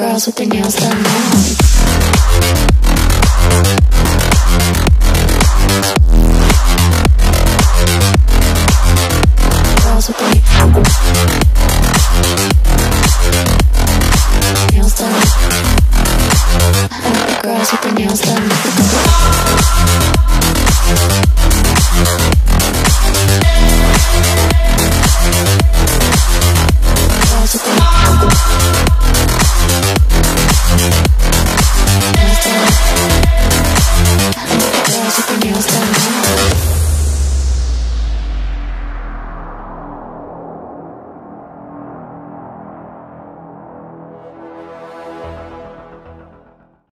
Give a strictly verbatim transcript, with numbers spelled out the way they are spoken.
girls with their nails done now. Girls with their nails done. Girls with their nails done.